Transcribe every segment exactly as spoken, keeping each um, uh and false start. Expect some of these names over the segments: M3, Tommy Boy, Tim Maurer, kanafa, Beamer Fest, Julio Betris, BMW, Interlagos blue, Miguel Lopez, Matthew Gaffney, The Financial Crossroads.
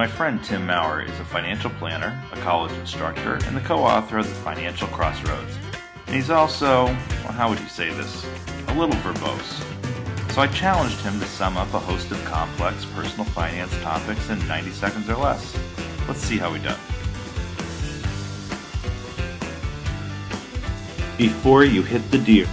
My friend Tim Maurer is a financial planner, a college instructor, and the co-author of The Financial Crossroads. And he's also, well, how would you say this, a little verbose. So I challenged him to sum up a host of complex personal finance topics in ninety seconds or less. Let's see how we do. Before you hit the deer.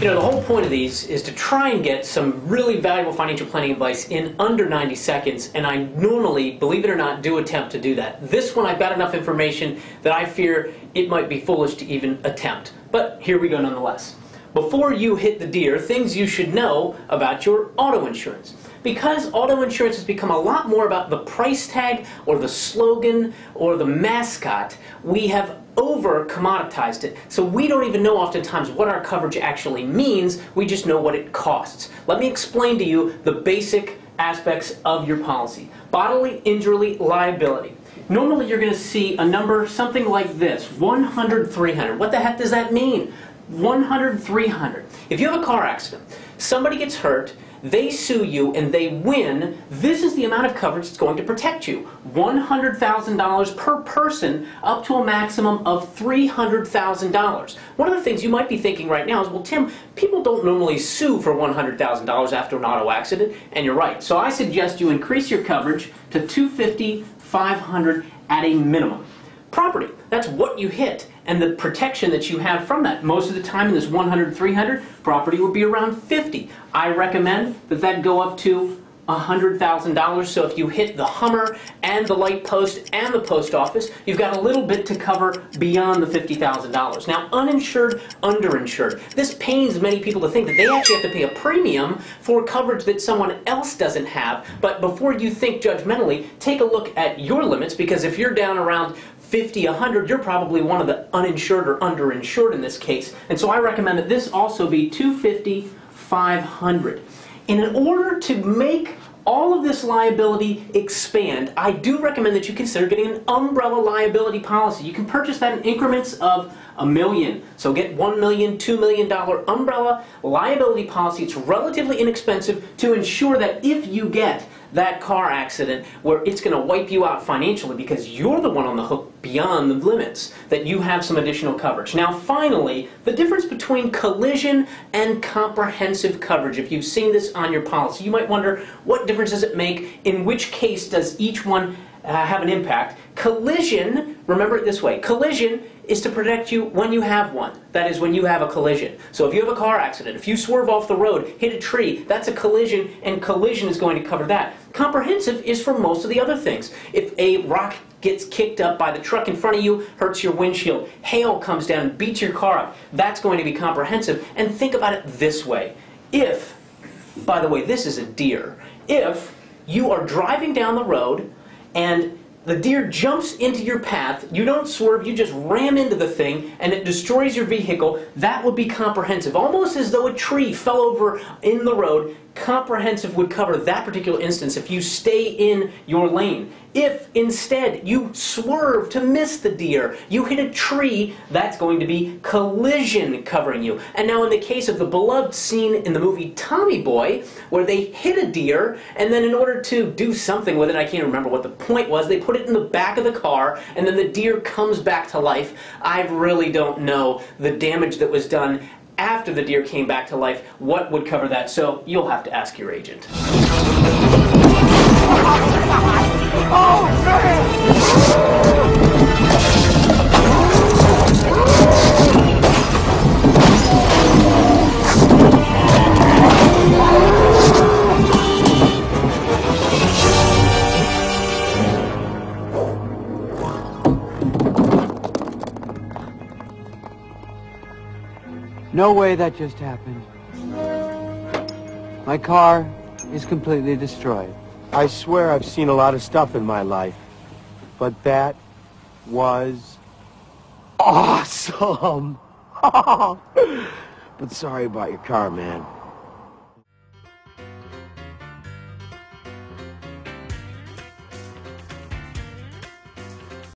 You know, the whole point of these is to try and get some really valuable financial planning advice in under ninety seconds, and I normally, believe it or not, do attempt to do that. This one, I've got enough information that I fear it might be foolish to even attempt. But here we go nonetheless. Before you hit the deer, things you should know about your auto insurance. Because auto insurance has become a lot more about the price tag or the slogan or the mascot, we have over-commoditized it. So we don't even know oftentimes what our coverage actually means, we just know what it costs. Let me explain to you the basic aspects of your policy. Bodily injury liability. Normally you're going to see a number something like this, one hundred, three hundred. What the heck does that mean? one hundred, three hundred. If you have a car accident, somebody gets hurt, they sue you and they win, this is the amount of coverage that's going to protect you. one hundred thousand dollars per person up to a maximum of three hundred thousand dollars. One of the things you might be thinking right now is, well, Tim, people don't normally sue for one hundred thousand dollars after an auto accident, and you're right. So I suggest you increase your coverage to two fifty, five hundred at a minimum. Property, that's what you hit and the protection that you have from that. Most of the time in this one hundred, three hundred, property would be around fifty. I recommend that that go up to one hundred thousand dollars, so if you hit the Hummer and the light post and the post office, you've got a little bit to cover beyond the fifty thousand dollars. Now, uninsured, underinsured. This pains many people to think that they actually have to pay a premium for coverage that someone else doesn't have, but before you think judgmentally, take a look at your limits, because if you're down around fifty, one hundred, you're probably one of the uninsured or underinsured in this case. And so I recommend that this also be two fifty, five hundred. And in order to make all of this liability expand, I do recommend that you consider getting an umbrella liability policy. You can purchase that in increments of a million. So get one million, two million dollar umbrella liability policy. It's relatively inexpensive to ensure that if you get that car accident where it's going to wipe you out financially because you're the one on the hook beyond the limits, that you have some additional coverage. Now finally, the difference between collision and comprehensive coverage. If you've seen this on your policy, you might wonder, what difference does it make? In which case does each one uh, have an impact? Collision, remember it this way, collision is to protect you when you have one. That is, when you have a collision. So if you have a car accident, if you swerve off the road, hit a tree, that's a collision, and collision is going to cover that. Comprehensive is for most of the other things. If a rock gets kicked up by the truck in front of you, hurts your windshield, hail comes down and beats your car up, that's going to be comprehensive. And think about it this way. If, by the way, this is a deer, if you are driving down the road and the deer jumps into your path, you don't swerve, you just ram into the thing and it destroys your vehicle, that would be comprehensive. Almost as though a tree fell over in the road, comprehensive would cover that particular instance if you stay in your lane. If instead you swerve to miss the deer, you hit a tree, that's going to be collision covering you. And now in the case of the beloved scene in the movie Tommy Boy, where they hit a deer and then in order to do something with it, I can't remember what the point was, they put it in the back of the car and then the deer comes back to life. I really don't know the damage that was done after the deer came back to life, what would cover that? So you'll have to ask your agent. No way that just happened. My car is completely destroyed. I swear I've seen a lot of stuff in my life, but that was awesome. But sorry about your car, man.